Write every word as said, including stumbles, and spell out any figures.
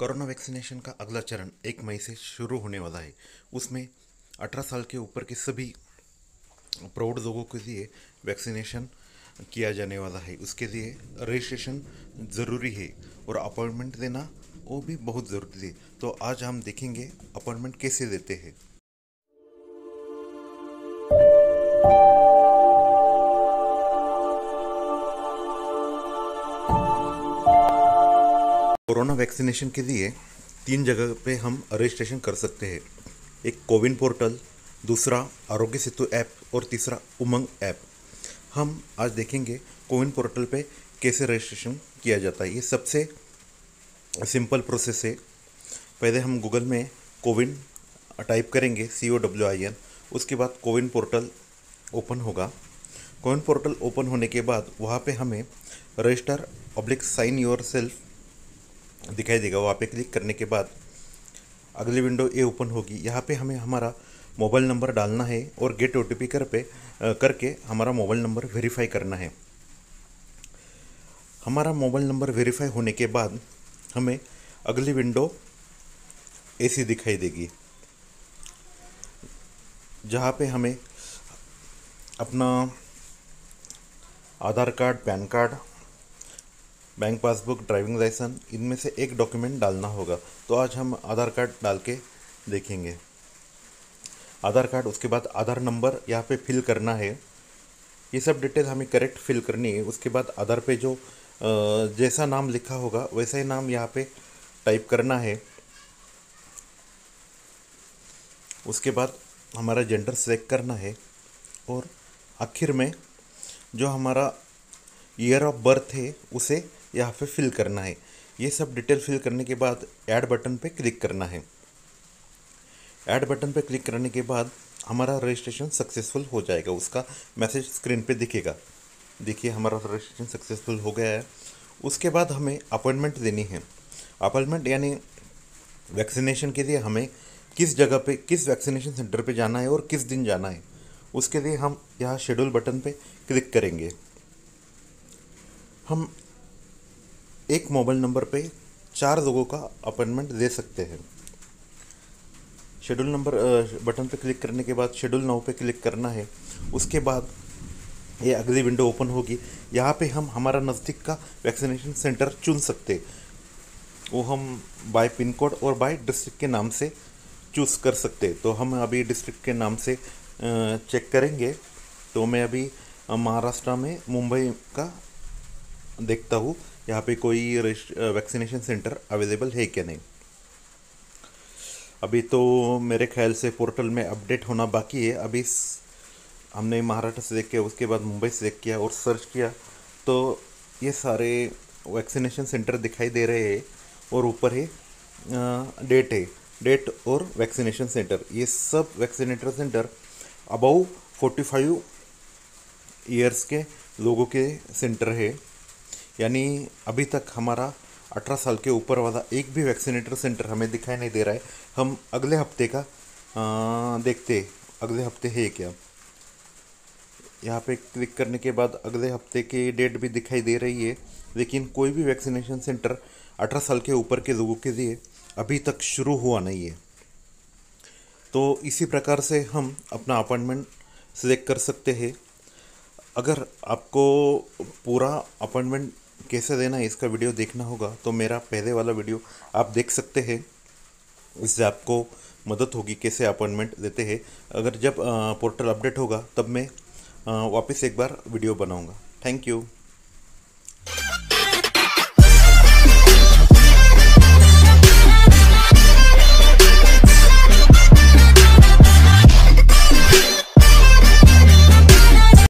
Corona vaccination का अगला चरण एक मई से शुरू होने वाला है। उसमें अठारह साल के ऊपर के सभी प्रौढ़ लोगों के लिए वैक्सीनेशन किया जाने वाला है। उसके लिए रजिस्ट्रेशन ज़रूरी है और अपॉइंटमेंट देना वो भी बहुत ज़रूरी है। तो आज हम देखेंगे अपॉइंटमेंट कैसे देते हैं। कोरोना वैक्सीनेशन के लिए तीन जगह पे हम रजिस्ट्रेशन कर सकते हैं। एक कोविन पोर्टल, दूसरा आरोग्य सेतु ऐप और तीसरा उमंग ऐप। हम आज देखेंगे कोविन पोर्टल पे कैसे रजिस्ट्रेशन किया जाता है। ये सबसे सिंपल प्रोसेस है। पहले हम गूगल में कोविन टाइप करेंगे, सी ओ डब्ल्यू आई एन। उसके बाद कोविन पोर्टल ओपन होगा। कोविन पोर्टल ओपन होने के बाद वहाँ पे हमें register oblique sign yourself दिखाई देगा। वहाँ पे क्लिक करने के बाद अगली विंडो ये ओपन होगी। यहाँ पे हमें हमारा मोबाइल नंबर डालना है और गेट ओ टी पी कर पे करके हमारा मोबाइल नंबर वेरीफाई करना है। हमारा मोबाइल नंबर वेरीफाई होने के बाद हमें अगली विंडो ऐसी दिखाई देगी, जहाँ पे हमें अपना Aadhaar card, PAN card, bank passbook, driving licence, इनमें से एक डॉक्यूमेंट डालना होगा। तो आज हम आधार कार्ड डाल के देखेंगे। आधार कार्ड, उसके बाद आधार नंबर यहाँ पे फिल करना है। ये सब डिटेल हमें करेक्ट फिल करनी है। उसके बाद आधार पे जो जैसा नाम लिखा होगा वैसा ही नाम यहाँ पे टाइप करना है। उसके बाद हमारा जेंडर सेलेक्ट करना है और आखिर में जो हमारा ईयर ऑफ बर्थ है उसे यहाँ पे फिल करना है। ये सब डिटेल फिल करने के बाद ऐड बटन पे क्लिक करना है। ऐड बटन पे क्लिक करने के बाद हमारा रजिस्ट्रेशन सक्सेसफुल हो जाएगा। उसका मैसेज स्क्रीन पे दिखेगा। देखिए, हमारा रजिस्ट्रेशन सक्सेसफुल हो गया है। उसके बाद हमें अपॉइंटमेंट देनी है। अपॉइंटमेंट यानी वैक्सीनेशन के लिए हमें किस जगह पे, किस वैक्सीनेशन सेंटर पे जाना है और किस दिन जाना है, उसके लिए हम यहाँ शेड्यूल बटन पे क्लिक करेंगे। हम एक मोबाइल नंबर पे चार लोगों का अपॉइंटमेंट दे सकते हैं। शेड्यूल नंबर बटन पे क्लिक करने के बाद शेड्यूल नाउ पे क्लिक करना है। उसके बाद ये अगली विंडो ओपन होगी। यहाँ पे हम हमारा नज़दीक का वैक्सीनेशन सेंटर चुन सकते, वो हम बाय पिन कोड और बाय डिस्ट्रिक्ट के नाम से चूज़ कर सकते। तो हम अभी डिस्ट्रिक्ट के नाम से चेक करेंगे। तो मैं अभी महाराष्ट्र में मुंबई का देखता हूँ, यहाँ पे कोई वैक्सीनेशन सेंटर अवेलेबल है क्या नहीं। अभी तो मेरे ख्याल से पोर्टल में अपडेट होना बाकी है। अभी हमने महाराष्ट्र सेलेक्ट किया, उसके बाद मुंबई सेलेक्ट किया और सर्च किया तो ये सारे वैक्सीनेशन सेंटर दिखाई दे रहे हैं और ऊपर है डेट है डेट और वैक्सीनेशन सेंटर। ये सब vaccinator centre about forty five years के लोगों के सेंटर है। यानी अभी तक हमारा अठारह साल के ऊपर वाला एक भी वैक्सीनेटर सेंटर हमें दिखाई नहीं दे रहा है। हम अगले हफ्ते का आ, देखते अगले हफ्ते है क्या। यहाँ पे क्लिक करने के बाद अगले हफ्ते की डेट भी दिखाई दे रही है, लेकिन कोई भी वैक्सीनेशन सेंटर अठारह साल के ऊपर के लोगों के लिए अभी तक शुरू हुआ नहीं है। तो इसी प्रकार से हम अपना अपॉइंटमेंट सेलेक्ट कर सकते हैं। अगर आपको पूरा अपॉइंटमेंट कैसे देना है इसका वीडियो देखना होगा तो मेरा पहले वाला वीडियो आप देख सकते हैं। इससे आपको मदद होगी कैसे अपॉइंटमेंट देते हैं। अगर जब पोर्टल अपडेट होगा तब मैं वापस एक बार वीडियो बनाऊंगा। Thank you.